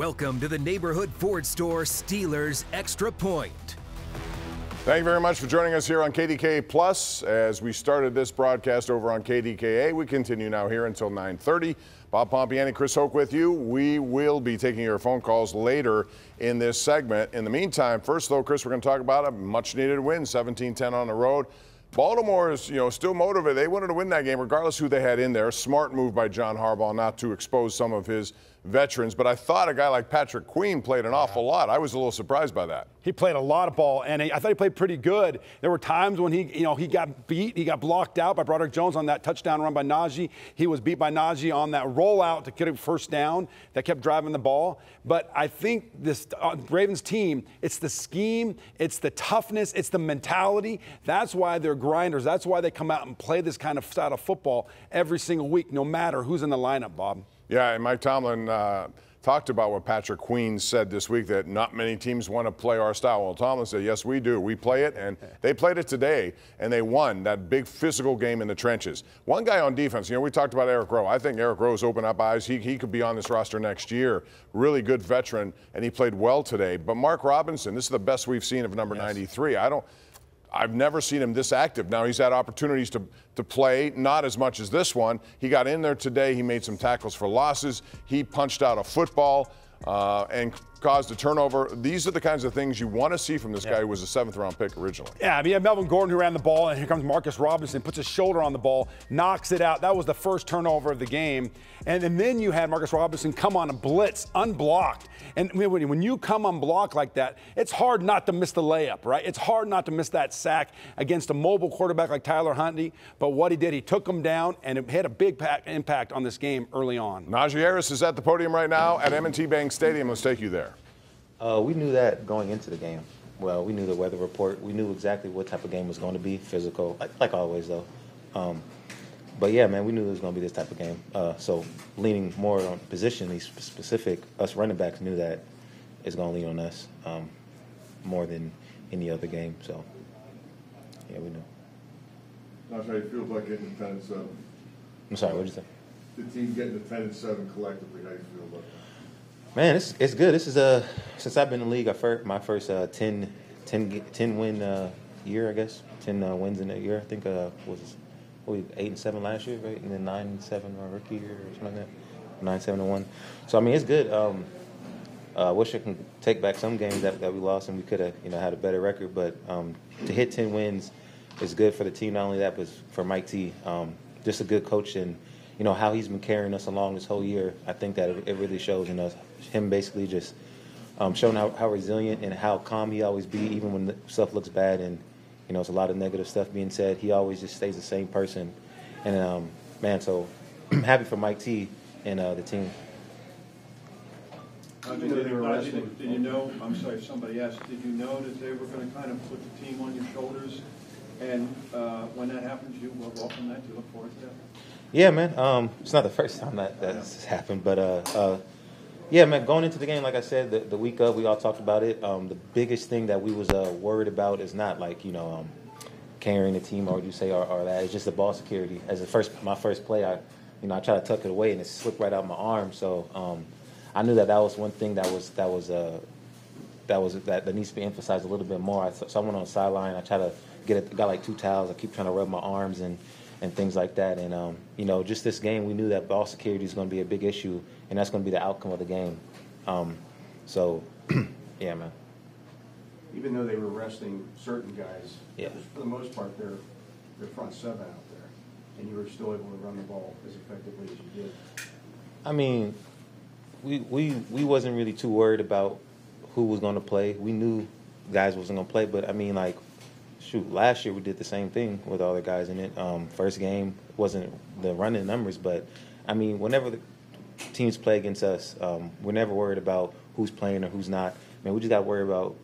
Welcome to the Neighborhood Ford Store Steelers Extra Point. Thank you very much for joining us here on KDK Plus. As we started this broadcast over on KDKA, we continue now here until 9:30. Bob Pompeani, Chris Hoke with you. We will be taking your phone calls later in this segment. In the meantime, first though, Chris, we're going to talk about a much-needed win, 17-10 on the road. Baltimore is, still motivated. They wanted to win that game, regardless who they had in there. Smart move by John Harbaugh not to expose some of his veterans, but I thought a guy like Patrick Queen played an awful lot. I was a little surprised by that. He played a lot of ball, and I thought he played pretty good. There were times when he got beat, he got blocked out by Broderick Jones on that touchdown run by Najee. He was beat by Najee on that rollout to get him first down that kept driving the ball. But I think this Ravens team, it's the scheme, it's the toughness, it's the mentality. That's why they're grinders. That's why they come out and play this kind of style of football every single week, no matter who's in the lineup, Bob. Yeah, and Mike Tomlin talked about what Patrick Queen said this week, that not many teams want to play our style. Well, Tomlin said, yes, we do. We play it, and they played it today, and they won that big physical game in the trenches. One guy on defense, we talked about Eric Rowe. I think Eric Rowe's opened up eyes. He could be on this roster next year. Really good veteran, and he played well today. But Mark Robinson, this is the best we've seen of number 93. I've never seen him this active. Now, he's had opportunities to play, not as much as this one. He got in there today. He made some tackles for losses. He punched out a football and caused a turnover. These are the kinds of things you want to see from this guy who was a seventh-round pick originally. Yeah, I mean, you have Melvin Gordon who ran the ball, and here comes Marcus Robinson, puts his shoulder on the ball, knocks it out. That was the first turnover of the game. And then you had Marcus Robinson come on a blitz, unblocked. And when you come unblocked like that, it's hard not to miss the layup, right? It's hard not to miss that sack against a mobile quarterback like Tyler Huntley. But what he did, he took him down, and it had a big impact on this game early on. Najee Harris is at the podium right now at M&T Bank Stadium. Let's take you there. We knew that going into the game. Well, we knew the weather report. We knew exactly what type of game was going to be, physical, like always, though. But, yeah, man, we knew it was going to be this type of game. So leaning more on position, these specific, us running backs knew that it's going to lean on us more than any other game. So, yeah, we knew. How do you feel about getting 10-7? I'm sorry, what did you say? The team getting the 10-7 collectively, how do you feel about that? Man, it's good. This is since I've been in the league, my first 10-win year, I guess. 10 wins in a year. I think was 8-7 last year, right? And then 9-7 my rookie year or something like that. 9-7-1. So I mean, it's good. I wish I can take back some games that we lost and we could have had a better record. But to hit 10 wins is good for the team. Not only that, but for Mike T. Just a good coach and how he's been carrying us along this whole year. I think that it really shows in us. Him basically just showing how resilient and how calm he always be, even when stuff looks bad and, it's a lot of negative stuff being said. He always just stays the same person. And, man, so I'm happy for Mike T and the team. Did you know, I'm sorry, somebody asked, did you know that they were going to kind of put the team on your shoulders? And when that happens, you will welcome that. You look forward to that? Yeah, man. It's not the first time that's happened, but yeah, man, going into the game, like I said, the week of, we all talked about it. The biggest thing that we was worried about is not like, carrying the team or would you say or that. It's just the ball security. As my first play, I try to tuck it away and it slipped right out of my arm. So I knew that was one thing that needs to be emphasized a little bit more. So I went on the sideline. I try to get it. Got like 2 towels. I keep trying to rub my arms and things like that. And, just this game, we knew that ball security is going to be a big issue, and that's going to be the outcome of the game. Yeah, man. Even though they were resting certain guys, for the most part, their front seven out there, and you were still able to run the ball as effectively as you did. I mean, we wasn't really too worried about who was going to play. We knew guys wasn't going to play, but, I mean, like, shoot, last year we did the same thing with all the guys in it. First game wasn't the running numbers, but, I mean, whenever the teams play against us, we're never worried about who's playing or who's not. I mean, we just got to worry about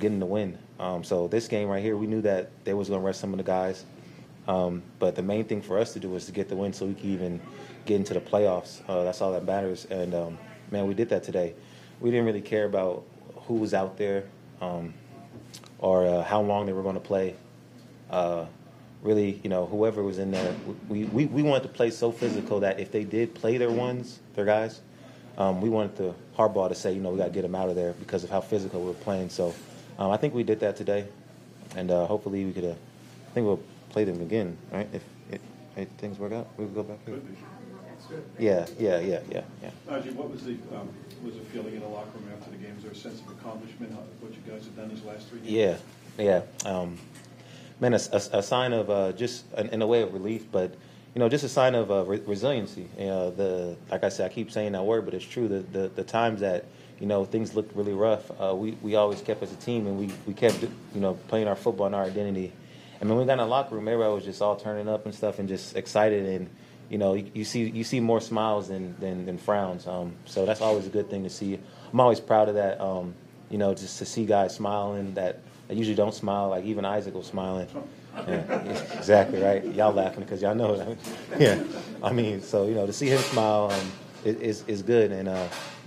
getting the win. So this game right here, we knew that they was going to rest some of the guys. But the main thing for us to do was to get the win so we could even get into the playoffs. That's all that matters. And, man, we did that today. We didn't really care about who was out there. Or how long they were going to play. Really, whoever was in there, we wanted to play so physical that if they did play their guys, we wanted the Harbaugh to say, you know, we got to get him out of there because of how physical we were playing. So I think we did that today, and hopefully we could. I think we'll play them again, right? If things work out, we'll go back here. That's good. Yeah. Najee, what was the feeling in the locker room after the games? There was a sense of accomplishment, what you guys have done these last 3 years? Yeah. Man, a sign of just in a way of relief, but you know, just a sign of resiliency. You know, like I said, I keep saying that word, but it's true. The times that, you know, things looked really rough, we always kept as a team, and we kept, you know, playing our football and our identity. And when we got in the locker room, everybody was just all turning up and stuff, and just excited, and you know, you see more smiles than frowns. So that's always a good thing to see. I'm always proud of that. You know, just to see guys smiling that. I usually don't smile, like even Isaac was smiling. Yeah, exactly, right? Y'all laughing because y'all know it. Yeah, I mean, so, you know, to see him smile is good. And,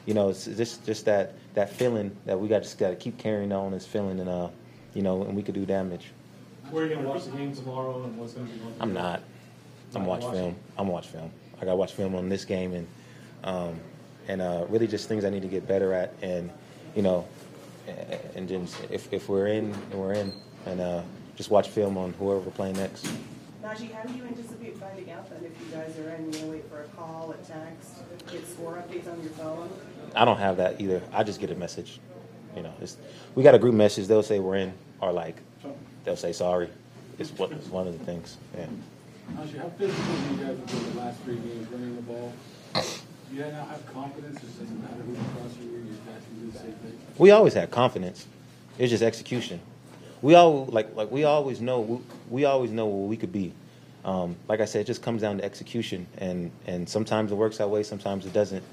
you know, it's just that feeling that we got to keep carrying on is feeling, and, you know, and we could do damage. Where are you going to watch the game tomorrow, and what's going to be on? I'm not. I'm watch film. I'm watch film. I got to watch film on this game, and really just things I need to get better at, and, you know, and James, if we're in, and just watch film on whoever we're playing next. Najee, how do you anticipate finding out then if you guys are in? You know, wait for a call, a text, get score updates on your phone? I don't have that either. I just get a message. You know, we got a group message. They'll say we're in, or like they'll say sorry. It's one of the things. Yeah. Najee, how physical have you guys have been the last 3 games running the ball? Yeah, I have confidence. It doesn't matter who across you, you guys can do the same thing. We always had confidence. It's just execution. We all like we always know what we could be. Like I said, it just comes down to execution, and sometimes it works that way, sometimes it doesn't.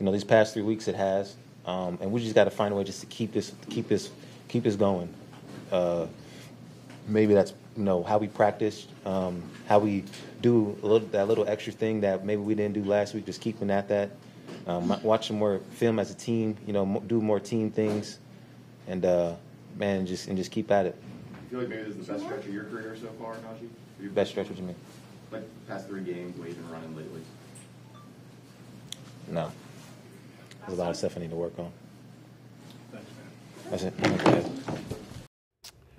You know, these past 3 weeks it has, and we just got to find a way just to keep this going. Maybe that's, you know, how we practice, how we do that little extra thing that maybe we didn't do last week, just keeping at that, watching more film as a team, you know, do more team things, and man, just keep at it. I feel like maybe this is the best stretch of your career so far, Najee? Best stretch, what you mean? Like past 3 games, what you've been running lately? No. There's a lot of stuff I need to work on. Thanks, man. That's it.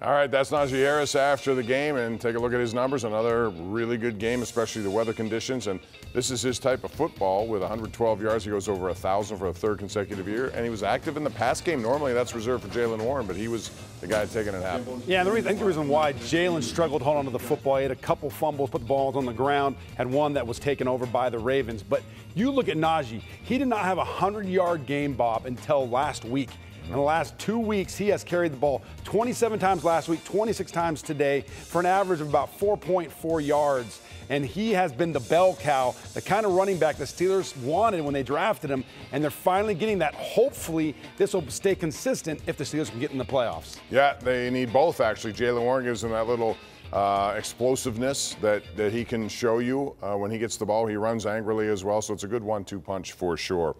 All right, that's Najee Harris after the game, and take a look at his numbers. Another really good game, especially the weather conditions, and this is his type of football. With 112 yards, he goes over 1,000 for a third consecutive year, and he was active in the pass game. Normally that's reserved for Jaylen Warren, but he was the guy taking it out. Yeah, and I think the reason why Jaylen struggled to hold on to the football, he had a couple fumbles, put the balls on the ground, had one that was taken over by the Ravens. But you look at Najee, he did not have a 100-yard game, Bob, until last week. In the last 2 weeks, he has carried the ball 27 times last week, 26 times today, for an average of about 4.4 yards. And he has been the bell cow, the kind of running back the Steelers wanted when they drafted him. And they're finally getting that. Hopefully, this will stay consistent if the Steelers can get in the playoffs. Yeah, they need both, actually. Jaylen Warren gives them that little explosiveness that he can show you when he gets the ball. He runs angrily as well, so it's a good 1-2 punch for sure.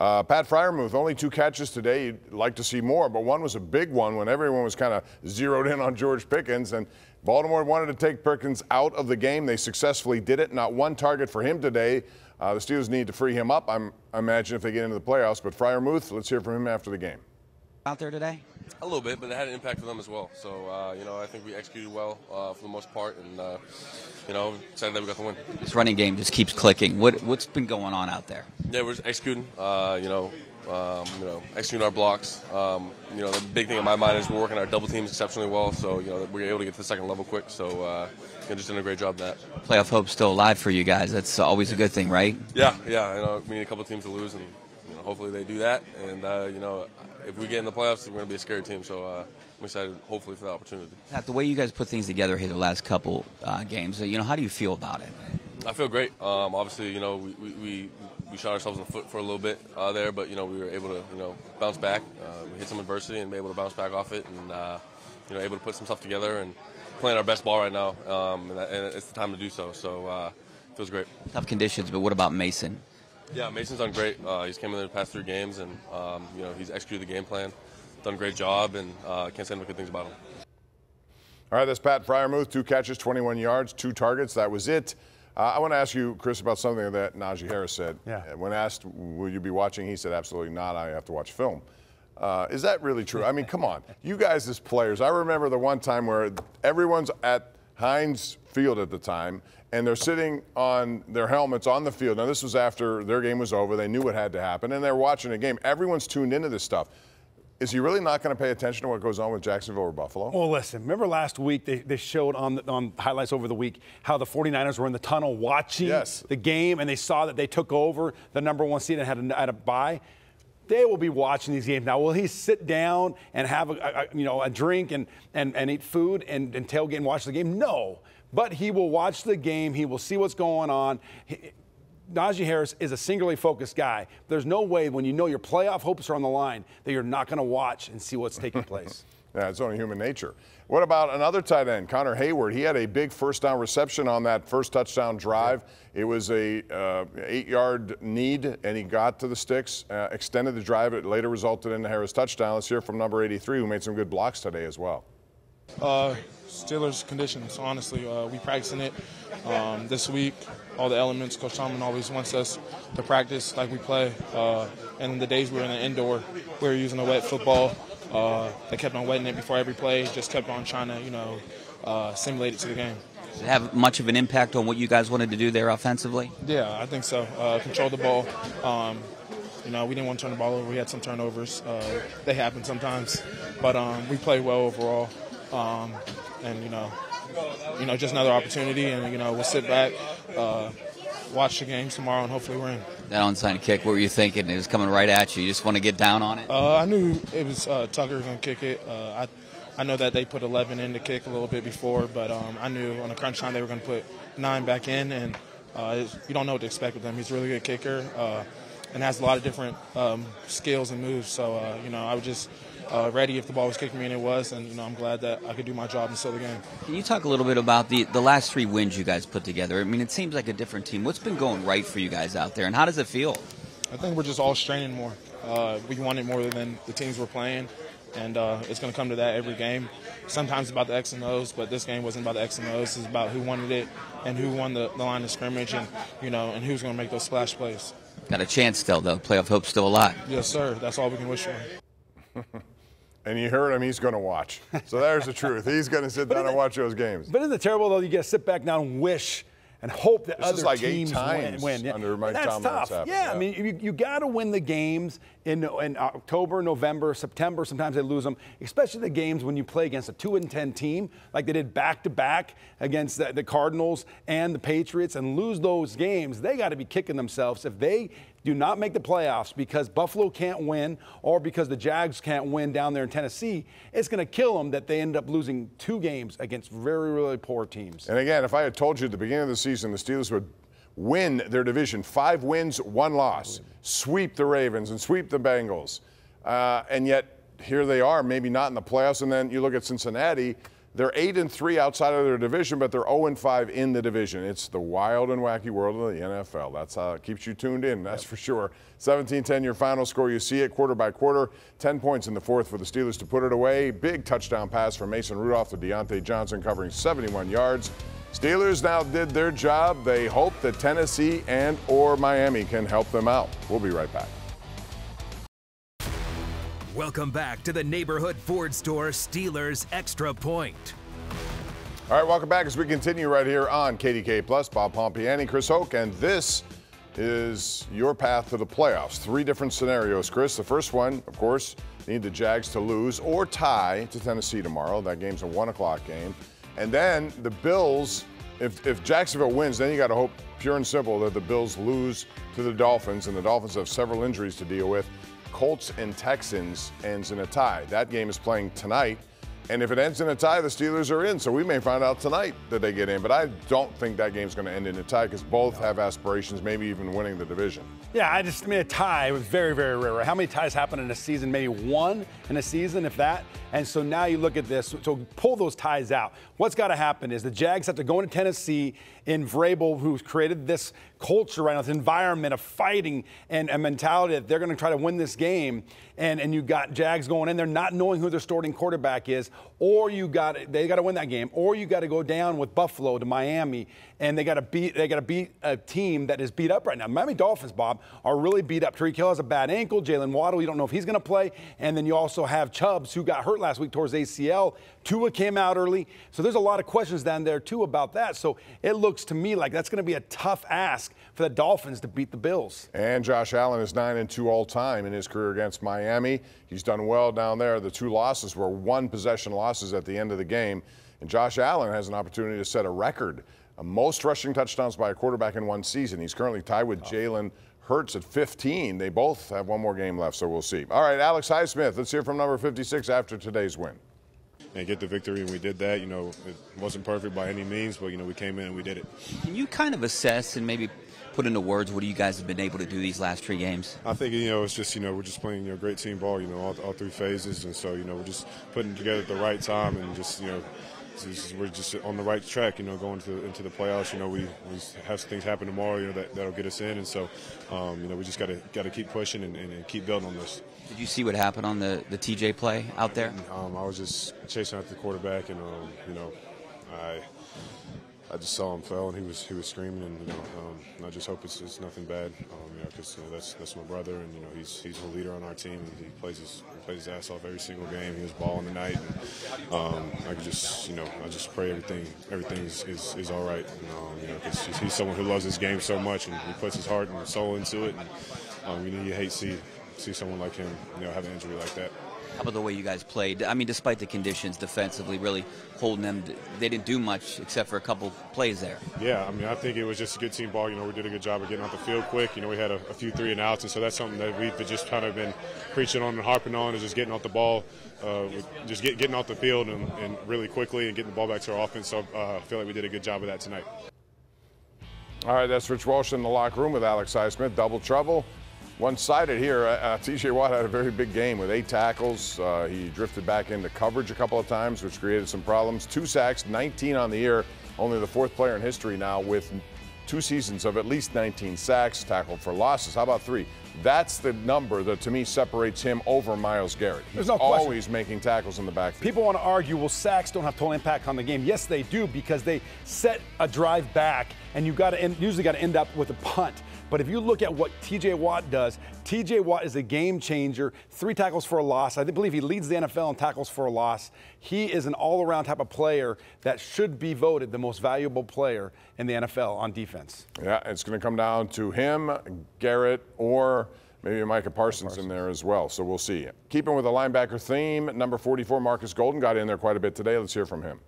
Pat Freiermuth, only 2 catches today. You'd like to see more, but one was a big one when everyone was kind of zeroed in on George Pickens, and Baltimore wanted to take Pickens out of the game. They successfully did it. Not one target for him today. The Steelers need to free him up, I imagine, if they get into the playoffs. But Freiermuth, let's hear from him after the game. Out there today? A little bit, but it had an impact on them as well. So, you know, I think we executed well for the most part, and, you know, excited that we got the win. This running game just keeps clicking. What's been going on out there? Yeah, we're just executing, executing our blocks. You know, the big thing in my mind is we're working our double teams exceptionally well, so, you know, we're able to get to the second level quick. So, you know, just doing a great job of that. Playoff hope's still alive for you guys. That's always a good thing, right? Yeah. You know, we need a couple teams to lose, and, you know, hopefully they do that. And, you know, if we get in the playoffs, we're going to be a scary team. So I'm excited, hopefully, for the opportunity. Pat, the way you guys put things together here the last couple games, you know, how do you feel about it? I feel great. Obviously, you know, we shot ourselves in the foot for a little bit there, but, you know, we were able to, you know, bounce back. We hit some adversity and be able to bounce back off it, and, you know, able to put some stuff together and playing our best ball right now. And it's the time to do so. So it feels great. Tough conditions, but what about Mason? Yeah, Mason's done great. He's came in there the past 3 games, and, you know, he's executed the game plan, done a great job, and can't say any good things about him. All right, that's Pat Freiermuth, 2 catches, 21 yards, 2 targets. That was it. I want to ask you, Chris, about something that Najee Harris said. Yeah. When asked, will you be watching, he said, absolutely not. I have to watch film. Is that really true? I mean, come on. You guys as players, I remember the one time where everyone's at Heinz Field at the time, and they're sitting on their helmets on the field. Now, this was after their game was over. They knew what had to happen, and they're watching a game. Everyone's tuned into this stuff. Is he really not going to pay attention to what goes on with Jacksonville or Buffalo? Well, listen, remember last week they showed on highlights over the week how the 49ers were in the tunnel watching the game, and they saw that they took over the #1 seed and had a bye. They will be watching these games now. Will he sit down and have a drink and eat food and tailgate and watch the game? No, but he will watch the game. He will see what's going on. Najee Harris is a singularly focused guy. There's no way when you know your playoff hopes are on the line that you're not going to watch and see what's taking place. Yeah, it's only human nature. What about another tight end, Connor Hayward? He had a big first down reception on that first touchdown drive. It was a 8-yard need, and he got to the sticks, extended the drive. It later resulted in the Harris touchdown. Let's hear from number 83, who made some good blocks today as well. Steelers conditions, honestly. We practicing it this week. All the elements. Coach Tomlin always wants us to practice like we play. And the days we were in the indoor, we were using a wet football. They kept on wetting it before every play. Just kept on trying to, simulate it to the game. Did it have much of an impact on what you guys wanted to do there offensively? Yeah, I think so. Control the ball. We didn't want to turn the ball over. We had some turnovers. They happen sometimes, but we played well overall. And just another opportunity, and we'll sit back, watch the game tomorrow, and hopefully we're in. That onside kick, what were you thinking? It was coming right at you. You just want to get down on it? I knew it was Tucker going to kick it. I know that they put 11 in to kick a little bit before, but I knew on the crunch time they were going to put 9 back in, and you don't know what to expect with him. He's a really good kicker and has a lot of different skills and moves. So, I would just ready if the ball was kicking me, and it was, and, I'm glad that I could do my job and seal the game. Can you talk a little bit about the last 3 wins you guys put together? I mean, it seems like a different team. What's been going right for you guys out there, and how does it feel? I think we're just all straining more. We want it more than the teams we're playing, and it's going to come to that every game. Sometimes it's about the X and O's, but this game wasn't about the X and O's. It's about who wanted it and who won the line of scrimmage and, and who's going to make those splash plays. Got a chance still, though. Playoff hope's still alive. Yes, sir. That's all we can wish for. And you heard him, he's going to watch. So there's the truth. He's going to sit down and watch those games. But isn't it terrible, though, you got to sit back now and wish and hope that other teams win. Under Mike Tomlin, that's tough. Yeah, I mean, you got to win the games in October, November, September. Sometimes they lose them, especially the games when you play against a 2-10 team, like they did back-to-back against the Cardinals and the Patriots, and lose those games. They got to be kicking themselves if they do not make the playoffs because Buffalo can't win or because the Jags can't win down there in Tennessee. It's going to kill them that they end up losing 2 games against very, really poor teams. And again, if I had told you at the beginning of the season the Steelers would win their division, 5 wins, 1 loss, sweep the Ravens and sweep the Bengals, and yet here they are, maybe not in the playoffs. And then you look at Cincinnati. They're 8-3 outside of their division, but they're 0-5 in the division. It's the wild and wacky world of the NFL. That's how it keeps you tuned in, that's for sure. 17-10 your final score. You see it quarter by quarter. 10 points in the fourth for the Steelers to put it away. Big touchdown pass from Mason Rudolph to Diontae Johnson, covering 71 yards. Steelers now did their job. They hope that Tennessee and or Miami can help them out. We'll be right back. Welcome back to the Neighborhood Ford Store Steelers Extra Point. All right, welcome back as we continue right here on KDK Plus. Bob Pompeani, Chris Hoke, and this is your path to the playoffs. 3 different scenarios, Chris. The first one, of course, need the Jags to lose or tie to Tennessee tomorrow. That game's a 1 o'clock game. And then the Bills, if Jacksonville wins, then you got to hope, pure and simple, that the Bills lose to the Dolphins, and the Dolphins have several injuries to deal with. Colts and Texans ends in a tie. That game is playing tonight, and if it ends in a tie, the Steelers are in, so we may find out tonight that they get in, but I don't think that game's going to end in a tie because both have aspirations, maybe even winning the division. Yeah, a tie was very, very rare. How many ties happen in a season? Maybe 1 in a season, if that. And so now you look at this, so pull those ties out. What's got to happen is the Jags have to go into Tennessee in Vrabel, who's created this culture right now, this environment of fighting and a mentality that they're going to try to win this game. And you got Jags going in there not knowing who their starting quarterback is or they got to win that game, or you got to go down with Buffalo to Miami, and they got to beat a team that is beat up right now. Miami Dolphins, Bob, are really beat up. Tyreek Hill has a bad ankle. Jaylen Waddle, you don't know if he's going to play, and then you also have Chubbs, who got hurt last week towards ACL. Tua came out early, so there's a lot of questions down there too about that. So it looks to me like that's going to be a tough ask for the Dolphins to beat the Bills. And Josh Allen is 9-2 all time in his career against Miami. He's done well down there. The two losses were one possession losses at the end of the game, and Josh Allen has an opportunity to set a record, most rushing touchdowns by a quarterback in one season. He's currently tied with Jalen Hurts at 15. They both have one more game left, so we'll see. All right, Alex Highsmith, let's hear from number 56 after today's win. And get the victory, and we did that. You know, it wasn't perfect by any means, but, you know, we came in and we did it. Can you kind of assess and maybe put into words what you guys have been able to do these last three games? I think, you know, it's just, you know, we're just playing, you know, great team ball, you know, all three phases. And so, you know, we're just putting together at the right time and just, you know, we're just on the right track, you know, going into the playoffs. You know, we have things happen tomorrow, you know, that'll get us in, and so, you know, we just got to keep pushing and keep building on this. Did you see what happened on the TJ play out there? I was just chasing after the quarterback, and you know, I just saw him fell, and he was screaming, and you know, I just hope it's nothing bad, you know, because you know, that's my brother, and you know, he's a leader on our team. And he plays his ass off every single game. He was balling tonight, and I could just, you know, I just pray everything is all right. And, you know, because he's someone who loves this game so much, and he puts his heart and soul into it. And you know, you hate to see someone like him, you know, have an injury like that. How about the way you guys played? I mean, despite the conditions defensively, really holding them, they didn't do much except for a couple plays there. Yeah, I mean, I think it was just a good team ball. You know, we did a good job of getting off the field quick. You know, we had a few 3-and-outs, and so that's something that we've just kind of been preaching on and harping on, is just getting off the ball, just getting off the field and really quickly and getting the ball back to our offense. So I feel like we did a good job of that tonight. All right, that's Rich Walsh in the locker room with Alex Highsmith. Double trouble. One-sided here. T.J. Watt had a very big game with 8 tackles. He drifted back into coverage a couple of times, which created some problems. 2 sacks, 19 on the year. Only the 4th player in history now with 2 seasons of at least 19 sacks, tackled for losses. How about 3? That's the number that, to me, separates him over Myles Garrett. He's always making tackles in the backfield. People want to argue, well, sacks don't have total impact on the game. Yes, they do, because they set a drive back, and you usually got to end up with a punt. But if you look at what T.J. Watt does, T.J. Watt is a game changer. 3 tackles for a loss. I believe he leads the NFL in tackles for a loss. He is an all-around type of player that should be voted the most valuable player in the NFL on defense. Yeah, it's going to come down to him, Garrett, or maybe Micah Parsons in there as well. So we'll see. Keeping with the linebacker theme, number 44, Marcus Golden, got in there quite a bit today. Let's hear from him.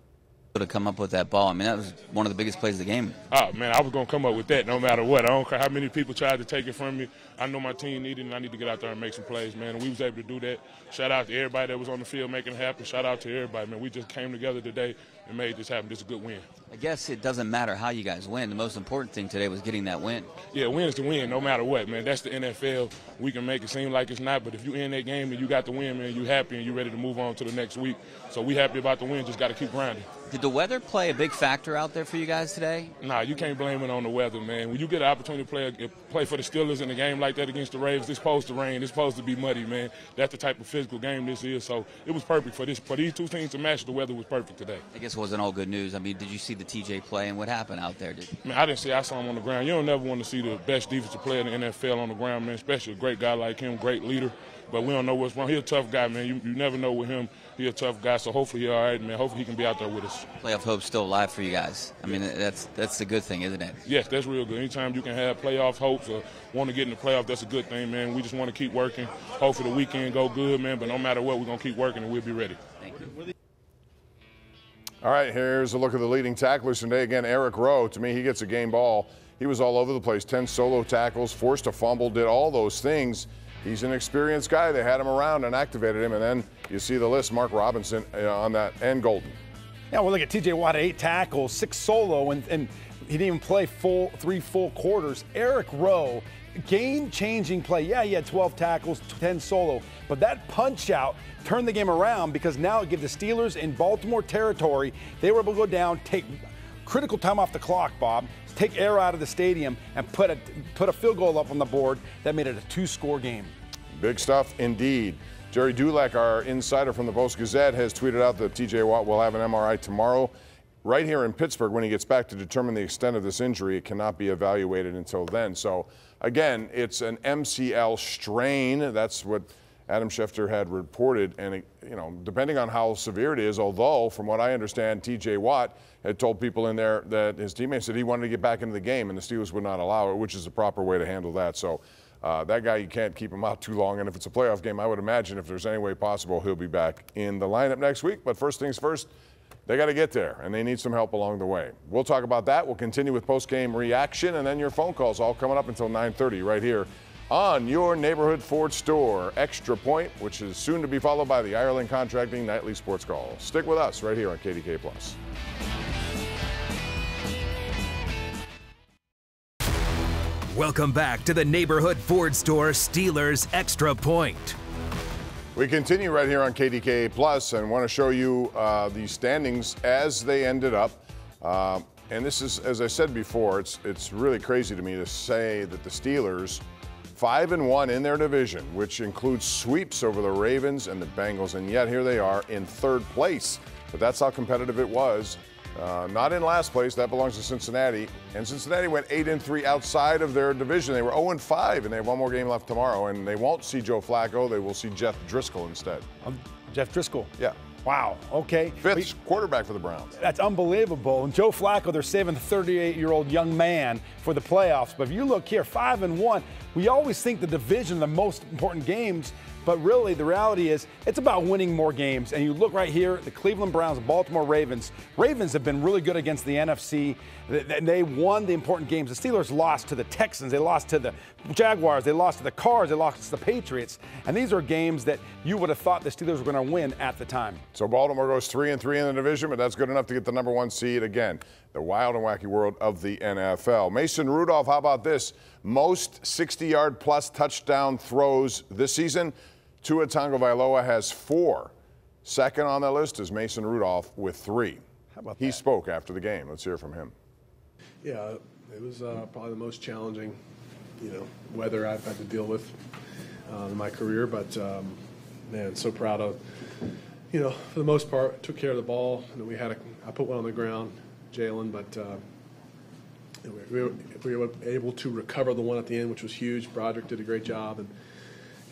To come up with that ball. I mean, that was one of the biggest plays of the game. Oh, man, I was going to come up with that no matter what. I don't care how many people tried to take it from me. I know my team needed it, and I need to get out there and make some plays, man. And we was able to do that. Shout out to everybody that was on the field making it happen. Shout out to everybody, man. We just came together today and made this happen. This is a good win. I guess it doesn't matter how you guys win. The most important thing today was getting that win. Yeah, win is the win no matter what, man. That's the NFL. We can make it seem like it's not, but if you end that game and you got the win, man, you happy and you ready to move on to the next week. So we happy about the win. Just got to keep grinding. Did the weather play a big factor out there for you guys today? Nah, you can't blame it on the weather, man. When you get an opportunity to play for the Steelers in a game like that against the Ravens, it's supposed to rain. It's supposed to be muddy, man. That's the type of physical game this is. So it was perfect for this. For these two teams to match, the weather was perfect today. I guess it wasn't all good news. I mean, did you see the TJ play and what happened out there? Man, I didn't see. I saw him on the ground. You don't never want to see the best defensive player in the NFL on the ground, man, especially a great guy like him, great leader. But we don't know what's wrong. He's a tough guy, man. You never know with him. He's a tough guy, so hopefully he's all right, man. Hopefully he can be out there with us. Playoff hope's still alive for you guys. I mean, that's the good thing, isn't it? Yes, that's real good. Anytime you can have playoff hopes or want to get in the playoff, that's a good thing, man. We just want to keep working. Hopefully the weekend go good, man. But no matter what, we're going to keep working, and we'll be ready. Thank you. All right, here's a look at the leading tacklers today. Again, Eric Rowe, to me, he gets a game ball. He was all over the place. 10 solo tackles, forced a fumble, did all those things. He's an experienced guy. They had him around and activated him, and then you see the list, Mark Robinson on that, and Golden. Yeah, well, look at T.J. Watt, 8 tackles, 6 solo, and he didn't even play three full quarters. Eric Rowe, game-changing play. Yeah, he had 12 tackles, 10 solo, but that punch-out turned the game around, because now it gives the Steelers in Baltimore territory. They were able to go down, take critical time off the clock, Bob, take air out of the stadium, and put a field goal up on the board. That made it a 2-score game. Big stuff indeed. Jerry Dulac, our insider from the Post-Gazette, has tweeted out that T.J. Watt will have an MRI tomorrow right here in Pittsburgh when he gets back to determine the extent of this injury. It cannot be evaluated until then. So, again, it's an MCL strain. That's what Adam Schefter had reported, and you know, depending on how severe it is, although from what I understand, T.J. Watt had told people in there that his teammates said he wanted to get back into the game, and the Steelers would not allow it, which is the proper way to handle that. So that guy, you can't keep him out too long, and if it's a playoff game, I would imagine if there's any way possible, he'll be back in the lineup next week. But first things first, they got to get there, and they need some help along the way. We'll talk about that. We'll continue with post-game reaction, and then your phone calls all coming up until 9:30 right here on your neighborhood Ford store. Extra Point, which is soon to be followed by the Ireland Contracting Nightly Sports Call. Stick with us right here on KDK Plus. Welcome back to the neighborhood Ford store Steelers Extra Point. We continue right here on KDK Plus and want to show you the standings as they ended up. And this is, as I said before, it's really crazy to me to say that the Steelers 5-1 in their division, which includes sweeps over the Ravens and the Bengals, and yet here they are in third place. But that's how competitive it was. Not in last place, that belongs to Cincinnati, and Cincinnati went 8-3 outside of their division. They were 0-5, and they have one more game left tomorrow, and they won't see Joe Flacco. They will see Jeff Driscoll instead. Jeff Driscoll? Yeah. Wow, okay. Fifth quarterback for the Browns. That's unbelievable. And Joe Flacco, they're saving the 38-year-old young man for the playoffs. But if you look here, 5-1, we always think the division, the most important games, but really the reality is it's about winning more games. And you look right here, the Cleveland Browns, Baltimore Ravens. Ravens have been really good against the NFC. They won the important games. The Steelers lost to the Texans. They lost to the Jaguars. They lost to the Cards. They lost to the Patriots. And these are games that you would have thought the Steelers were going to win at the time. So Baltimore goes 3-3 in the division, but that's good enough to get the #1 seed again. The wild and wacky world of the NFL. Mason Rudolph, how about this? Most 60-yard plus touchdown throws this season. Tua Tagovailoa has 4. Second on that list is Mason Rudolph with 3. How about that? He spoke after the game. Let's hear from him. Yeah, it was probably the most challenging, weather I've had to deal with in my career. But man, so proud of. For the most part, took care of the ball. We had I put one on the ground, Jaylen, but we were able to recover the one at the end, which was huge. Broderick did a great job,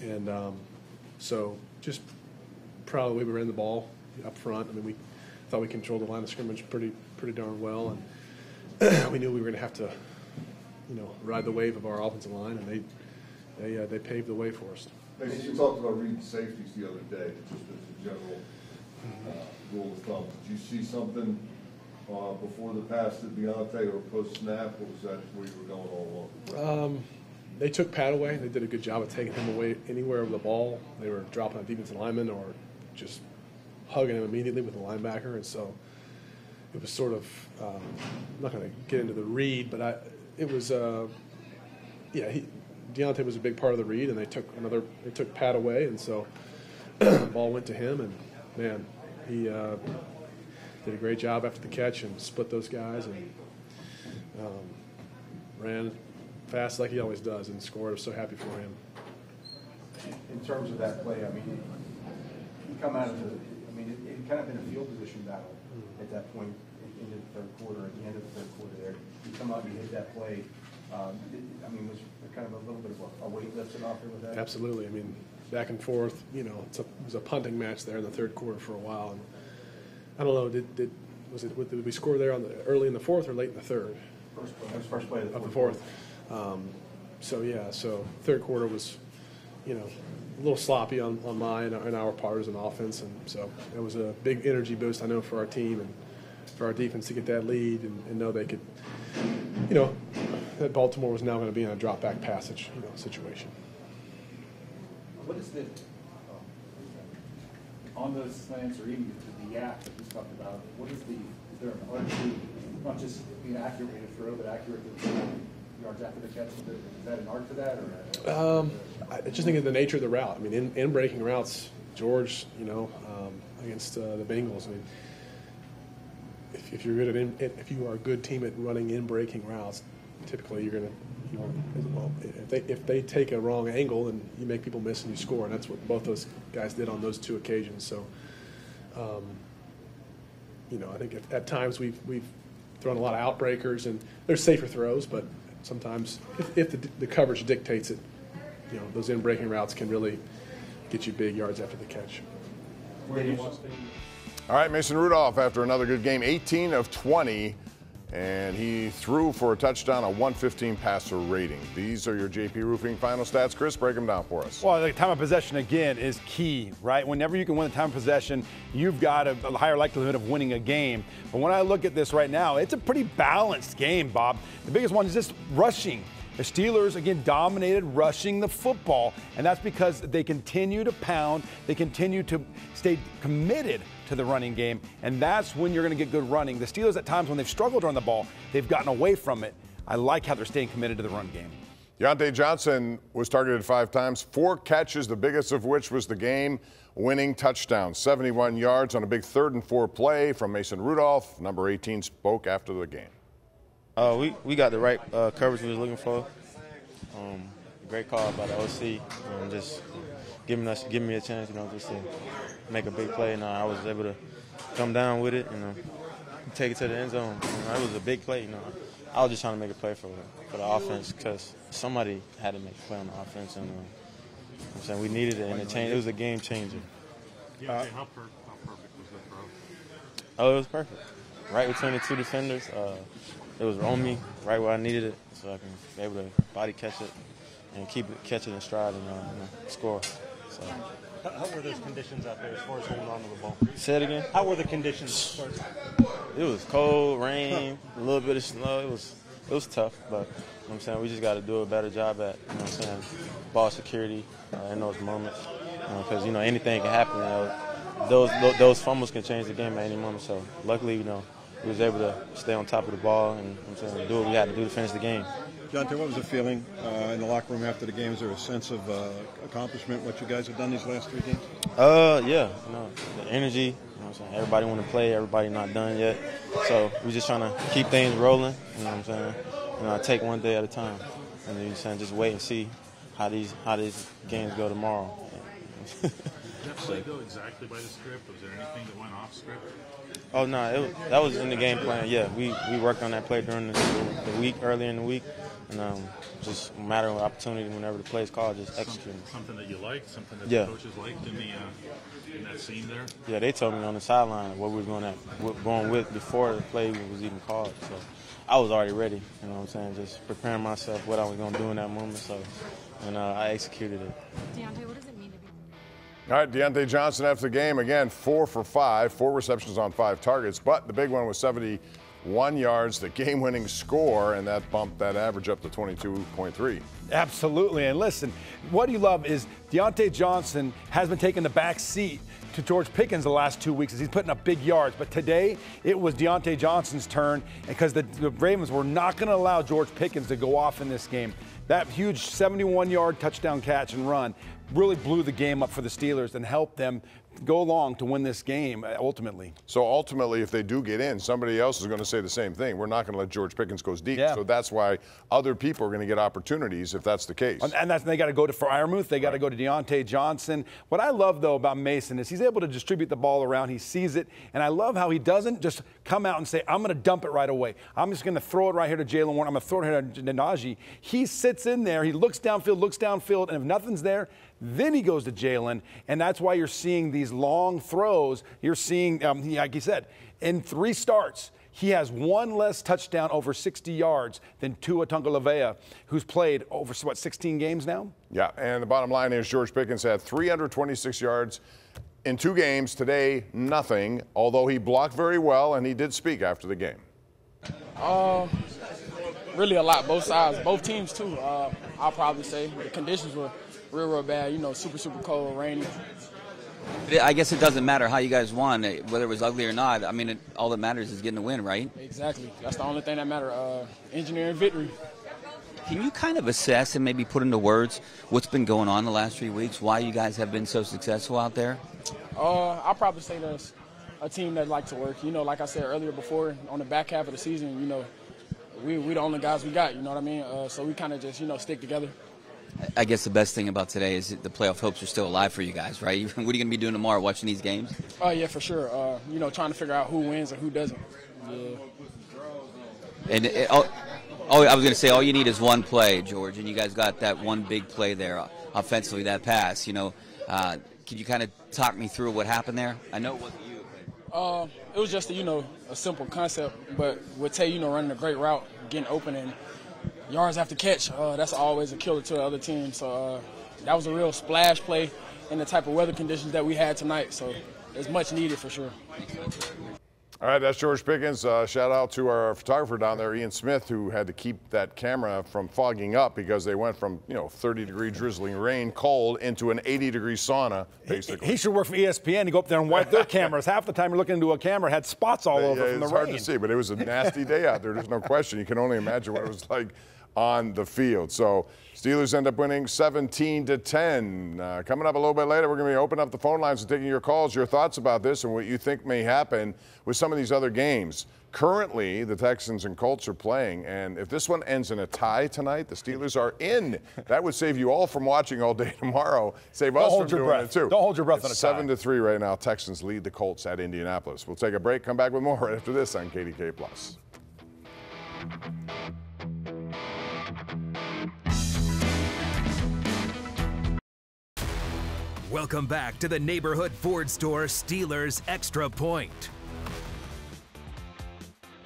and so just proud of the way we ran the ball up front. We thought we controlled the line of scrimmage pretty darn well, and we knew we were going to have to, ride the wave of our offensive line, and they paved the way for us. You talked about reading safeties the other day, just as a general rule of thumb. Did you see something before the pass to Diontae or post-snap, or was that where you were going all along? They took Pat away. They did a good job of taking him away anywhere with the ball. They were dropping on defensive linemen or just hugging him immediately with the linebacker, and so it was sort of I'm not going to get into the read, but Diontae was a big part of the read, and they took Pat away, and so the ball went to him, and man, he did a great job after the catch and split those guys and ran fast like he always does and scored. I was so happy for him. In terms of that play, he come out of the, it had kind of been a field position battle at that point into the third quarter, at the end of the third quarter there. You come out and you hit that play. Was kind of a little bit of a weight lifted off there with that? Absolutely. Back and forth, it was a punting match there in the third quarter for a while. And I don't know, did we score there on the early in the fourth or late in the third? First play of the fourth. So third quarter was, a little sloppy on mine and our part as an offense. And so it was a big energy boost, I know, for our team and for our defense to get that lead and know they could, that Baltimore was now going to be in a drop-back passage, situation. What is the on those slants or even the yak that we talked about? What is the is there an art to not just being accurate way to throw, but accurate yards after the catch? Is that an art to that? Or I just think of the nature of the route. In breaking routes, George, against the Bengals, if you are a good team at running in breaking routes. typically you're going to, you know, if they take a wrong angle, then you make people miss and you score. And that's what both those guys did on those two occasions. So, you know, I think at times we've thrown a lot of outbreakers, and there's safer throws, but sometimes if the coverage dictates it, you know, those in-breaking routes can really get you big yards after the catch. All right, Mason Rudolph, after another good game, 18 of 20, and he threw for a touchdown, a 115 passer rating. These are your JP Roofing final stats. Chris, break them down for us. Well, the time of possession, again, is key, right? Whenever you can win the time of possession, you've got a higher likelihood of winning a game. But when I look at this right now, it's a pretty balanced game, Bob. The biggest one is just rushing. The Steelers, again, dominated rushing the football, and that's because they continue to pound. They continue to stay committed to the running game, and that's when you're going to get good running. The Steelers, at times when they've struggled on the ball, they've gotten away from it. I like how they're staying committed to the run game. Diontae Johnson was targeted 5 times, 4 catches, the biggest of which was the game-winning touchdown. 71 yards on a big 3rd and 4 play from Mason Rudolph. Number 18 spoke after the game. We got the right coverage we was looking for. Great call by the OC, just giving me a chance, you know, just to make a big play. And I was able to come down with it, you know, take it to the end zone. It was a big play, you know. I was just trying to make a play for the offense, because somebody had to make a play on the offense, and I'm saying we needed it, and it was a game changer. How perfect was that throw? Oh, it was perfect. Right between the 2 defenders. It was on me, right where I needed it, so I can be able to body catch it and catch it in stride and score. So. How were those conditions out there as far as holding on to the ball? Say it again. How were the conditions as far as? It was cold, rain, a little bit of snow. It was tough, but you know I'm saying, we just got to do a better job at, you know what I'm saying, ball security in those moments, because you know anything can happen. You know, those fumbles can change the game at any moment. So luckily, you know, we was able to stay on top of the ball and do what we had to do to finish the game. Diontae, what was the feeling in the locker room after the game? Is there a sense of accomplishment, what you guys have done these last 3 games? Yeah, you know, the energy. You know what I'm saying? Everybody want to play. Everybody not done yet. So we're just trying to keep things rolling. You know what I'm saying? You know, take one day at a time, and then just wait and see how these games go tomorrow. Did that play go exactly by the script? Was there anything that went off script? Oh, no, that was in the game plan, yeah. We worked on that play during the week, earlier in the week, and just a matter of opportunity whenever the play is called, just executing. Something that you liked, something that the coaches liked in that scene there? Yeah, they told me on the sideline what we were going with before the play was even called, so I was already ready, you know what I'm saying, just preparing myself what I was going to do in that moment, so, and I executed it. Diontae, what does it mean to be? All right, Diontae Johnson after the game, again, 4 for 5, 4 receptions on 5 targets, but the big one was 71 yards, the game-winning score, and that bumped that average up to 22.3. Absolutely, and listen, what you love is Diontae Johnson has been taking the back seat to George Pickens the last 2 weeks as he's putting up big yards, but today it was Diontae Johnson's turn, because the Ravens were not going to allow George Pickens to go off in this game. That huge 71-yard touchdown catch and run really blew the game up for the Steelers and helped them go along to win this game ultimately. So ultimately, if they do get in, somebody else is going to say the same thing. We're not going to let George Pickens go deep. Yeah. So that's why other people are going to get opportunities if that's the case. And they got to go to Freiermuth. They got to go to Diontae Johnson. What I love, though, about Mason is he's able to distribute the ball around. He sees it. And I love how he doesn't just come out and say, I'm going to dump it right away. I'm just going to throw it right here to Jaylen Warren. I'm going to throw it here to Najee. He sits in there. He looks downfield. And if nothing's there, then he goes to Jaylen, and that's why you're seeing these long throws. You're seeing, like you said, in 3 starts, he has 1 less touchdown over 60 yards than Tua Tagovailoa, who's played over, what, 16 games now? Yeah, and the bottom line is George Pickens had 326 yards in 2 games. Today, nothing, although he blocked very well, and he did speak after the game. Really a lot, both sides, both teams, too, I'll probably say. The conditions were real bad, you know, super cold, rainy. I guess it doesn't matter how you guys won, whether it was ugly or not. I mean, all that matters is getting the win, right? Exactly. That's the only thing that matters, engineering victory. Can you kind of assess and maybe put into words what's been going on the last 3 weeks, why you guys have been so successful out there? I'll probably say that's a team that likes to work. You know, like I said earlier before, on the back half of the season, you know, we the only guys we got, you know what I mean? So we kind of just, stick together. I guess the best thing about today is the playoff hopes are still alive for you guys, right? What are you going to be doing tomorrow, watching these games? Oh, yeah, for sure. Trying to figure out who wins and who doesn't. Yeah. And I was going to say, all you need is one play, George, and you guys got that one big play there offensively, that pass. Could you kind of talk me through what happened there? I know it wasn't you. But... it was just, a simple concept, but with Tay, running a great route, getting open, and yards after catch, that's always a killer to the other team. So that was a real splash play in the type of weather conditions that we had tonight. So it's much needed for sure. All right, that's George Pickens. Shout out to our photographer down there, Ian Smith, who had to keep that camera from fogging up because they went from 30-degree drizzling rain, cold, into an 80-degree sauna, basically. He should work for ESPN to go up there and wipe their cameras. Half the time you're looking into a camera, had spots all over from the rain. It's hard to see, but it was a nasty day out there. There's no question. You can only imagine what it was like on the field. So Steelers end up winning 17-10. Coming up a little bit later, we're going to be opening up the phone lines and taking your calls, your thoughts about this and what you think may happen with some of these other games. Currently, the Texans and Colts are playing, and if this one ends in a tie tonight, the Steelers are in. That would save you all from watching all day tomorrow. Save us from doing it, too. Don't hold your breath on a tie. 7-3 right now. Texans lead the Colts at Indianapolis. We'll take a break, come back with more right after this on KDK Plus. Welcome back to the Neighborhood Ford Store Steelers Extra Point.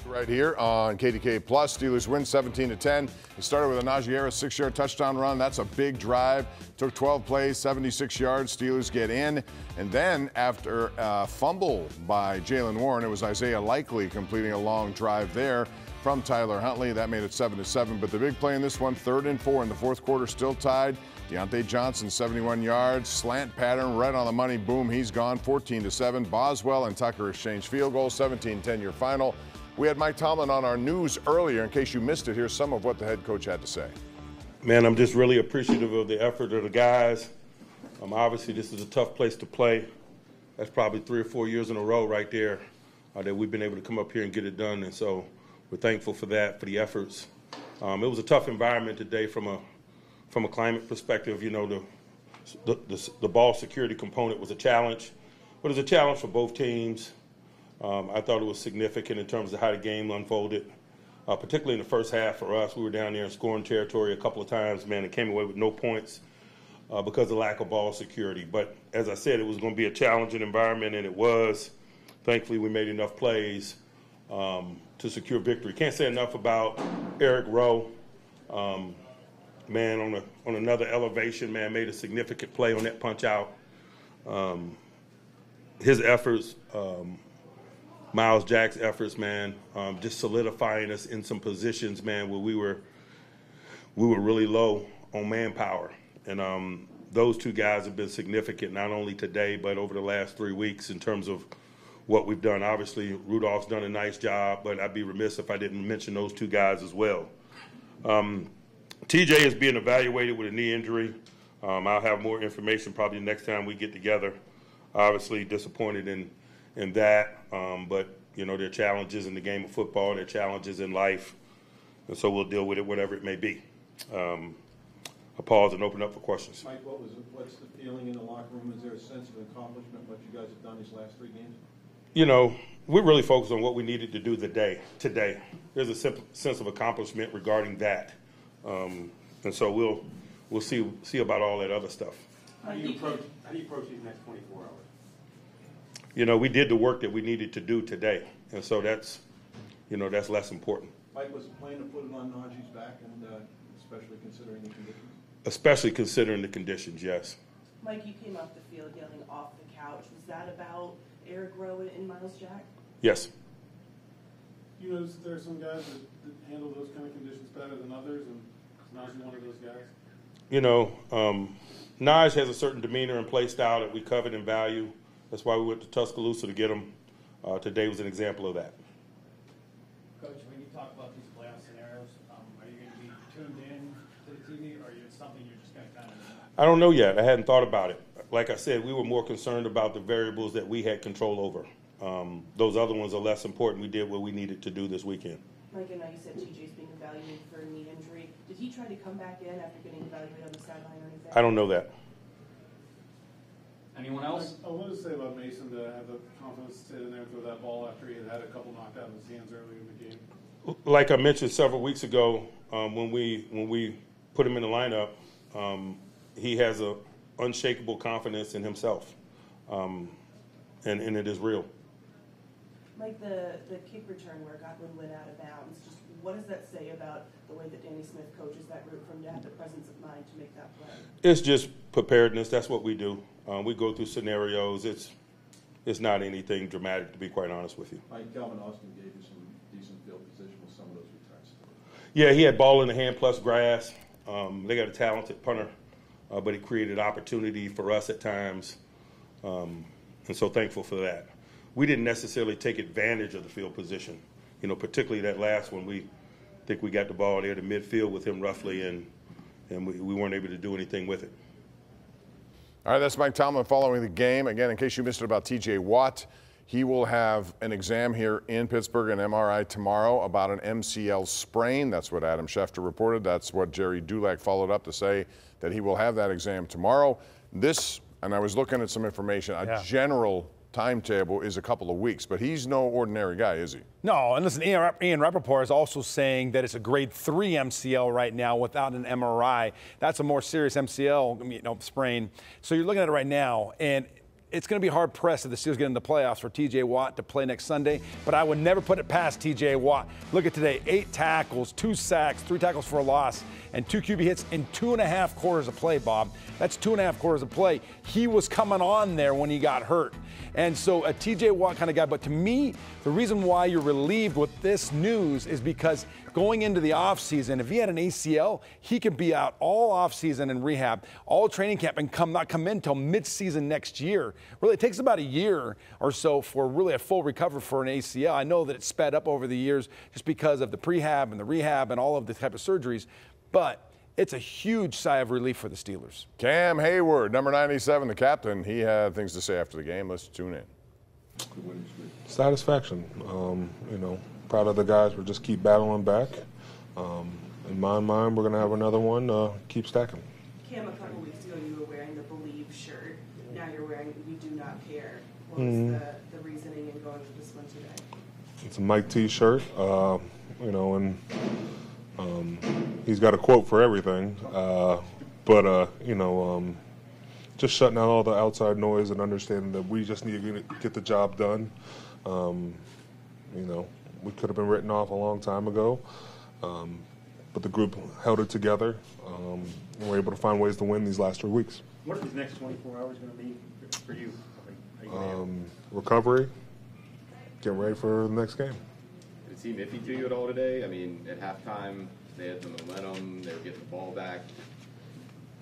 Right here on KDK Plus, Steelers win 17-10. It started with a Najee Harris 6-yard touchdown run. That's a big drive. Took 12 plays, 76 yards. Steelers get in. And then after a fumble by Jaylen Warren, it was Isaiah Likely completing a long drive there from Tyler Huntley. That made it 7-7. But the big play in this one, 3rd and 4 in the fourth quarter, still tied. Diontae Johnson, 71 yards, slant pattern, right on the money, boom, he's gone, 14-7. Boswell and Tucker exchange field goals, 17-10 your final. We had Mike Tomlin on our news earlier. In case you missed it, here's some of what the head coach had to say. Man, I'm just really appreciative of the effort of the guys. Obviously, this is a tough place to play. That's probably 3 or 4 years in a row right there that we've been able to come up here and get it done, and so we're thankful for that, for the efforts. It was a tough environment today from a climate perspective. The ball security component was a challenge, but it was a challenge for both teams. I thought it was significant in terms of how the game unfolded, particularly in the first half for us. We were down there in scoring territory a couple of times, man, and came away with no points because of lack of ball security. But as I said, it was going to be a challenging environment, and it was. Thankfully, we made enough plays to secure victory. Can't say enough about Eric Rowe. Man, on another elevation, man, made a significant play on that punch out. His efforts, Miles Jack's efforts, man, just solidifying us in some positions, man, where we were really low on manpower. And those two guys have been significant, not only today, but over the last 3 weeks in terms of what we've done. Obviously, Rudolph's done a nice job, but I'd be remiss if I didn't mention those two guys as well. T.J. is being evaluated with a knee injury. I'll have more information probably next time we get together. Obviously disappointed in that, but, there are challenges in the game of football, there are challenges in life, and so we'll deal with it, whatever it may be. I'll pause and open up for questions. Mike, what's the feeling in the locker room? Is there a sense of accomplishment, what you guys have done these last 3 games? We're really focused on what we needed to do today. There's a sense of accomplishment regarding that. And so we'll see about all that other stuff. How do you approach these next 24 hours? We did the work that we needed to do today, and so that's less important. Mike, was the plan to put it on Najee's back, and especially considering the conditions? Especially considering the conditions, yes. Mike, you came off the field yelling off the couch. Was that about Eric Rowe and Miles Jack? Yes. You know, there are some guys that handle those kind of conditions better than others, and Najee one of those guys? Najee has a certain demeanor and play style that we covet and value. That's why we went to Tuscaloosa to get him. Today was an example of that. Coach, when you talk about these playoff scenarios, are you going to be tuned in to the TV, or is it something you're just going to kind of... I don't know yet. I hadn't thought about it. Like I said, we were more concerned about the variables that we had control over. Those other ones are less important. We did what we needed to do this weekend. Mike, I know you said TJ's being evaluated for a knee injury. Did he try to come back in after getting evaluated on the sideline or anything? I don't know that. Anyone else? I wanted to say about Mason to have the confidence to sit in there and throw that ball after he had had a couple knocked out of his hands earlier in the game. Like I mentioned several weeks ago, when we put him in the lineup, he has an unshakable confidence in himself, and it is real. Mike, the kick return where Godwin went out of bounds, just what does that say about the way that Danny Smith coaches that route from to have the presence of mind to make that play? It's just preparedness. That's what we do. We go through scenarios. It's not anything dramatic, to be quite honest with you. Mike, Calvin Austin gave you some decent field position with some of those returns. Yeah, he had ball in the hand plus grass. They got a talented punter, but it created opportunity for us at times, and so thankful for that. We didn't necessarily take advantage of the field position, you know, particularly that last one. We think we got the ball there to midfield with him roughly, and we weren't able to do anything with it. All right, that's Mike Tomlin following the game. Again, in case you missed it about T.J. Watt, he will have an exam here in Pittsburgh, an MRI tomorrow about an MCL sprain. That's what Adam Schefter reported. That's what Jerry Dulac followed up to say, that he will have that exam tomorrow. This, and I was looking at some information, a general timetable is a couple of weeks, but he's no ordinary guy, is he? No, and listen, Ian Rappaport is also saying that it's a grade 3 MCL right now without an MRI. That's a more serious MCL, you know, sprain. So you're looking at it right now, and it's going to be hard-pressed if the Steelers get in the playoffs for T.J. Watt to play next Sunday, but I would never put it past T.J. Watt. Look at today, 8 tackles, 2 sacks, 3 tackles for a loss, and 2 QB hits in 2.5 quarters of play, Bob. That's 2.5 quarters of play. He was coming on there when he got hurt. And so a T.J. Watt kind of guy. But to me, the reason why you're relieved with this news is because going into the offseason, if he had an ACL, he could be out all offseason in rehab, all training camp, and not come in until midseason next year. Really, it takes about a year or so for really a full recovery for an ACL. I know that it's sped up over the years just because of the prehab and the rehab and all of the type of surgeries, but it's a huge sigh of relief for the Steelers. Cam Hayward, number 97, the captain, he had things to say after the game. Let's tune in. Satisfaction. You know, proud of the guys. We'll just keep battling back. In my mind, we're going to have another one. Keep stacking. Cam, a couple weeks ago, you were wearing the Believe shirt. Now you're wearing We Do Not Care. What was the reasoning in going with this one today? It's a Mike T shirt, you know, and he's got a quote for everything, but you know, just shutting out all the outside noise and understanding that we just need to get the job done. You know, we could have been written off a long time ago, but the group held it together, and we're able to find ways to win these last 3 weeks. What are these next 24 hours going to be for you? Recovery, getting ready for the next game. Did it seem iffy to you at all today? I mean, at halftime, they had the momentum, they were getting the ball back.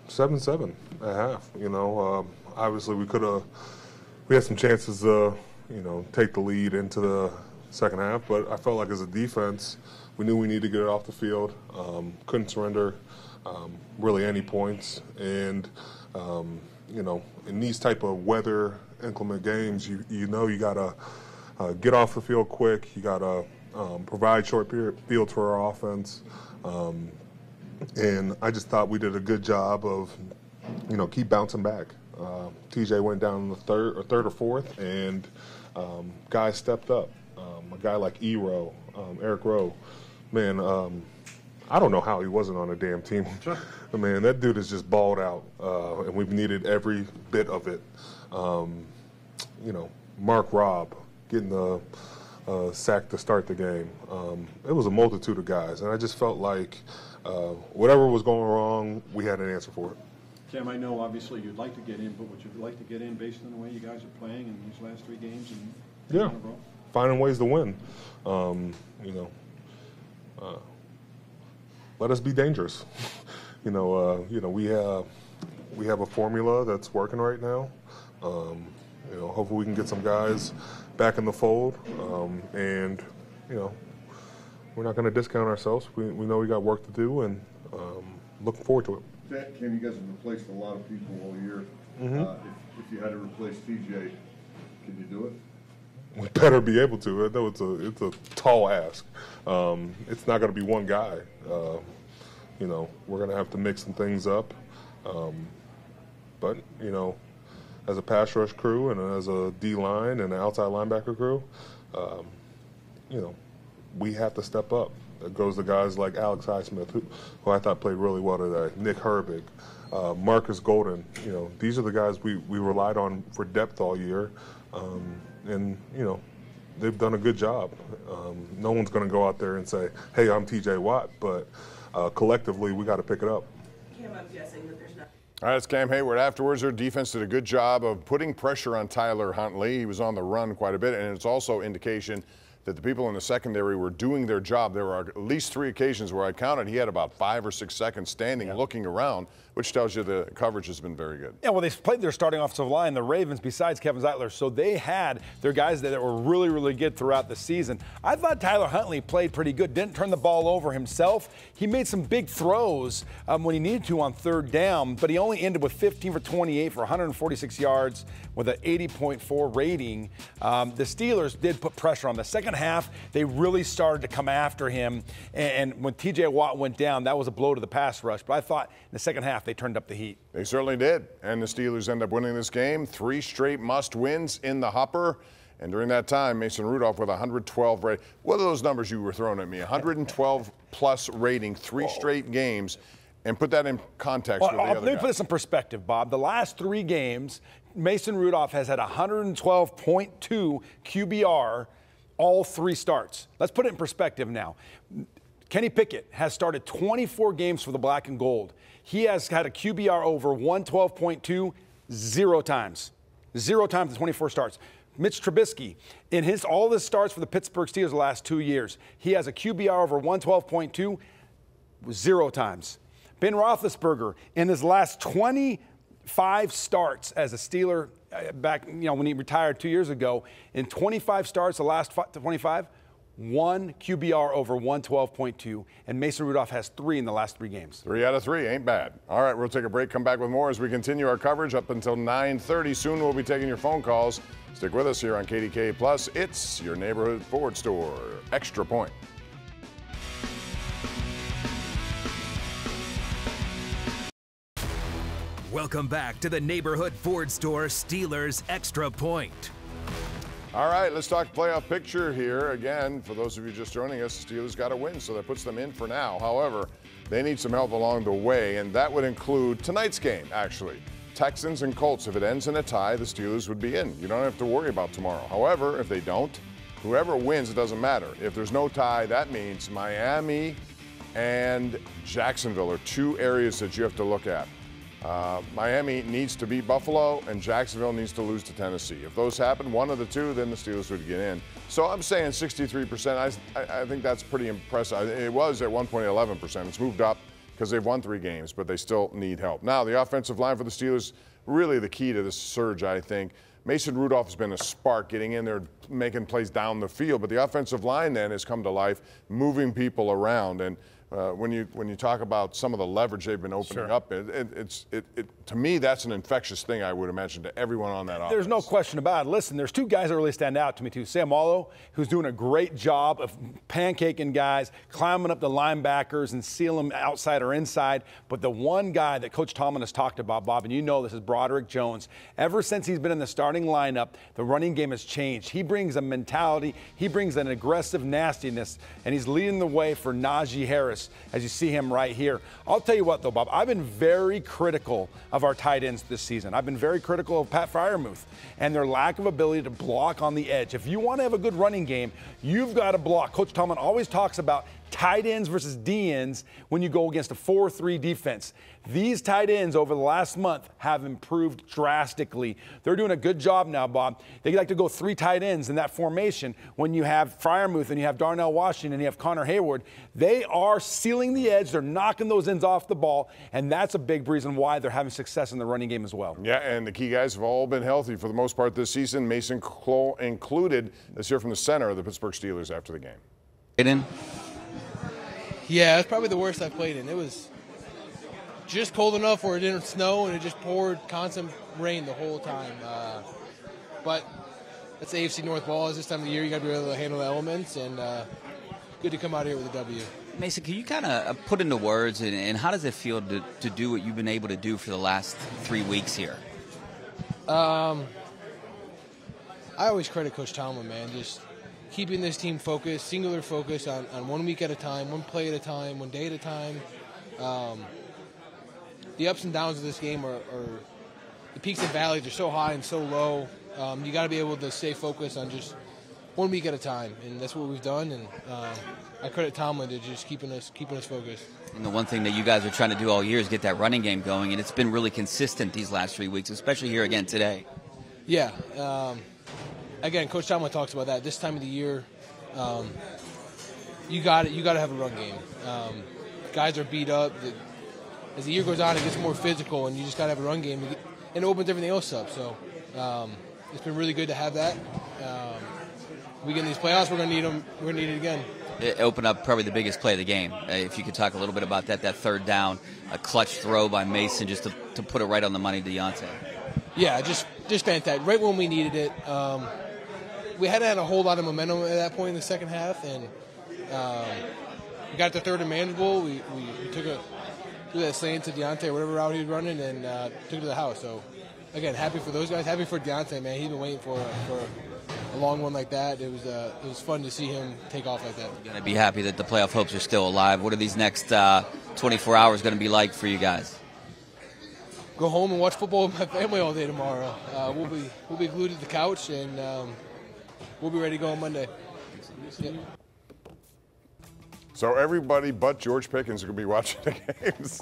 7-7 at half, you know. Obviously, we had some chances to, you know, take the lead into the second half, but I felt like as a defense, we knew we needed to get it off the field. Couldn't surrender really any points. And, you know, in these type of weather inclement games, you know you got to get off the field quick. You got to provide short period fields for our offense. And I just thought we did a good job of, you know, keep bouncing back. TJ went down in the third or fourth, and guys stepped up. A guy like Eric Rowe, man, I don't know how he wasn't on a damn team. Man, that dude is just balled out, and we've needed every bit of it. You know, Mark Rob getting the sack to start the game. It was a multitude of guys, and I just felt like whatever was going wrong, we had an answer for it. Cam, I know obviously you'd like to get in, but would you like to get in based on the way you guys are playing in these last 3 games? And yeah, finding ways to win. You know, let us be dangerous. You know, we have a formula that's working right now. You know, hopefully we can get some guys back in the fold, and you know, we're not going to discount ourselves. We know we got work to do, and looking forward to it. Cam, you guys have replaced a lot of people all year. If you had to replace TJ, could you do it? We better be able to. I know it's a tall ask. It's not going to be one guy. You know, we're going to have to mix some things up. But, you know, as a pass rush crew and as a D-line and an outside linebacker crew, you know, we have to step up. It goes to guys like Alex Highsmith, who I thought played really well today, Nick Herbig, Marcus Golden. You know, these are the guys we relied on for depth all year. And, you know, they've done a good job. No one's going to go out there and say, hey, I'm T.J. Watt, but collectively we got to pick it up. Cam, I'm guessing that there's not. All right, it's Cam Hayward. Afterwards, their defense did a good job of putting pressure on Tyler Huntley. He was on the run quite a bit, and it's also indication that the people in the secondary were doing their job. There were at least three occasions where I counted he had about 5 or 6 seconds standing looking around, which tells you the coverage has been very good. Yeah, well, they played their starting offensive line, the Ravens, besides Kevin Zeitler, so they had their guys that were really, really good throughout the season. I thought Tyler Huntley played pretty good, didn't turn the ball over himself. He made some big throws when he needed to on third down, but he only ended with 15 for 28 for 146 yards with an 80.4 rating. The Steelers did put pressure on the second half. They really started to come after him, and when T.J. Watt went down, that was a blow to the pass rush, but I thought in the second half they turned up the heat. They certainly did, and the Steelers end up winning this game. 3 straight must wins in the hopper, and during that time Mason Rudolph with 112 rating. What are those numbers you were throwing at me? 112 plus rating, 3 straight games, and put that in context with the other guys. Let me put this in perspective, Bob. The last 3 games Mason Rudolph has had 112.2 QBR all 3 starts. Let's put it in perspective now. Kenny Pickett has started 24 games for the black and gold. He has had a QBR over 112.2 0 times in 24 starts. Mitch Trubisky, in all his starts for the Pittsburgh Steelers the last 2 years, he has a QBR over 112.2 0 times. Ben Roethlisberger, in his last 25 starts as a Steeler, back, you know, when he retired 2 years ago, in 25 starts, the last 25, 1 QBR over 112.2, and Mason Rudolph has 3 in the last 3 games. 3 out of 3, ain't bad. All right, we'll take a break, come back with more as we continue our coverage up until 9:30. Soon we'll be taking your phone calls. Stick with us here on KDK Plus. It's your neighborhood Ford store. Extra Point. Welcome back to the Neighborhood Ford Store Steelers Extra Point. All right, let's talk playoff picture here. Again, for those of you just joining us, the Steelers got a win, so that puts them in for now. However, they need some help along the way, and that would include tonight's game, actually. Texans and Colts. If it ends in a tie, the Steelers would be in. You don't have to worry about tomorrow. However, if they don't, whoever wins, it doesn't matter. If there's no tie, that means Miami and Jacksonville are 2 areas that you have to look at. Miami needs to beat Buffalo, and Jacksonville needs to lose to Tennessee. If those happen, one of the two, then the Steelers would get in. So I'm saying 63%. I think that's pretty impressive. It was at one point 11%. It's moved up because they've won 3 games, but they still need help. Now, the offensive line for the Steelers, really the key to this surge, I think. Mason Rudolph has been a spark, getting in there, making plays down the field. But the offensive line then has come to life, moving people around. And when you talk about some of the leverage they've been opening up, to me, that's an infectious thing, I would imagine, to everyone on that offense. There's no question about it. Listen, there's 2 guys that really stand out to me, too. Sam Allo, who's doing a great job of pancaking guys, climbing up the linebackers and sealing them outside or inside. But the one guy that Coach Tomlin has talked about, Bob, and you know this, is Broderick Jones. Ever since he's been in the starting lineup, the running game has changed. He brings a mentality. He brings an aggressive nastiness, and he's leading the way for Najee Harris, as you see him right here. I'll tell you what, though, Bob, I've been very critical of our tight ends this season. I've been very critical of Pat Freiermuth and their lack of ability to block on the edge. If you want to have a good running game, you've got to block. Coach Tomlin always talks about tight ends versus D ends when you go against a 4-3 defense. These tight ends over the last month have improved drastically. They're doing a good job now, Bob. They like to go 3 tight ends in that formation when you have Freiermuth and you have Darnell Washington and you have Connor Hayward. They are sealing the edge. They're knocking those ends off the ball, and that's a big reason why they're having success in the running game as well. Yeah, and the key guys have all been healthy for the most part this season, Mason included. Let's hear from the center of the Pittsburgh Steelers after the game. Aiden. Yeah, it's probably the worst I've played in. It was just cold enough where it didn't snow, and it just poured constant rain the whole time. But that's the AFC North ball. Is this time of the year you got to be able to handle the elements, and good to come out here with a W. Mason, can you kind of put into words, and how does it feel to do what you've been able to do for the last 3 weeks here? I always credit Coach Tomlin, man, just keeping this team focused, singular focus on 1 week at a time, one play at a time, 1 day at a time. The ups and downs of this game are the peaks and valleys are so high and so low. You got to be able to stay focused on just 1 week at a time, and that's what we've done. And I credit Tomlin to just keeping us focused. And the one thing that you guys are trying to do all year is get that running game going, and it's been really consistent these last 3 weeks, especially here again today. Yeah. Again, Coach Tomlin talks about that. This time of the year, you got to have a run game. Guys are beat up. As the year goes on, it gets more physical, and you just got to have a run game, and it opens everything else up. So it's been really good to have that. We get in these playoffs, we're going to need them. We're going to need it again. It opened up probably the biggest play of the game. If you could talk a little bit about that third down, a clutch throw by Mason just to put it right on the money to Diontae. Yeah, just fantastic. Right when we needed it. We hadn't had a whole lot of momentum at that point in the second half, and we got the third and manageable. We threw that slant to Diontae, whatever route he was running, and took it to the house. So, again, happy for those guys. Happy for Diontae, man. He's been waiting for a long one like that. It was fun to see him take off like that. You got to be happy that the playoff hopes are still alive. What are these next 24 hours going to be like for you guys? Go home and watch football with my family all day tomorrow. We'll be glued to the couch, and we'll be ready to go on Monday. Yep. So everybody but George Pickens are going to be watching the games.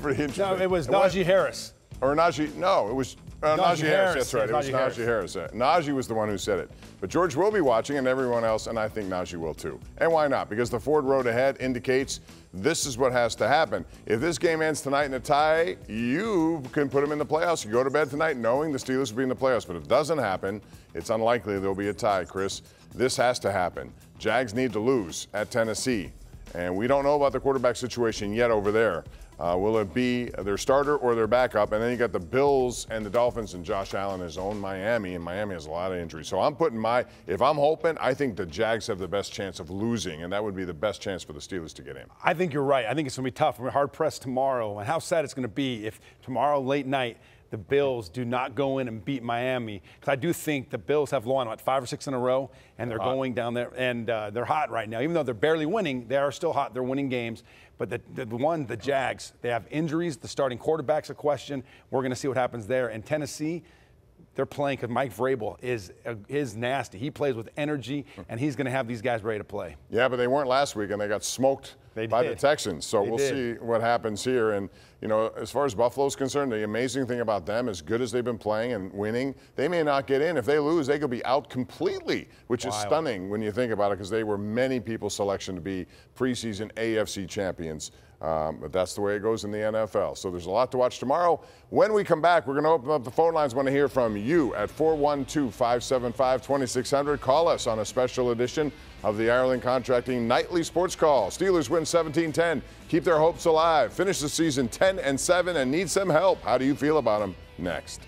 Pretty interesting. No, it was Najee Harris. Or Najee, no, it was Najee Harris. That's right, it was Najee Harris. Najee was the one who said it. But George will be watching, and everyone else, and I think Najee will too. And why not? Because the forward road ahead indicates this is what has to happen. If this game ends tonight in a tie, you can put them in the playoffs. You go to bed tonight knowing the Steelers will be in the playoffs. But if it doesn't happen, it's unlikely there'll be a tie, Chris. This has to happen. Jags need to lose at Tennessee. And we don't know about the quarterback situation yet over there. Will it be their starter or their backup? And then you got the Bills and the Dolphins and Josh Allen has owned Miami, and Miami has a lot of injuries. So I'm putting if I'm hoping, I think the Jags have the best chance of losing, and that would be the best chance for the Steelers to get in. I think you're right. I think it's going to be tough. We're hard-pressed tomorrow, and how sad it's going to be if tomorrow late night the Bills do not go in and beat Miami, because I do think the Bills have won, what, 5 or 6 in a row, and they're going down there, and they're hot right now. Even though they're barely winning, they are still hot. They're winning games. But the Jags, they have injuries. The starting quarterback's a question. We're going to see what happens there. And Tennessee, they're playing because Mike Vrabel is nasty. He plays with energy, and he's going to have these guys ready to play. Yeah, but they weren't last week, and they got smoked by the Texans. So we'll see what happens here. And, you know, as far as Buffalo's concerned, the amazing thing about them, as good as they've been playing and winning, they may not get in. If they lose, they could be out completely, which is stunning when you think about it, because they were many people's selection to be preseason AFC champions. But that's the way it goes in the NFL. So there's a lot to watch tomorrow. When we come back, we're going to open up the phone lines. Want to hear from you at 412-575-2600. Call us on a special edition of the Ireland Contracting Nightly Sports Call. Steelers win 17-10. Keep their hopes alive. Finish the season 10-7 and need some help. How do you feel about them? Next.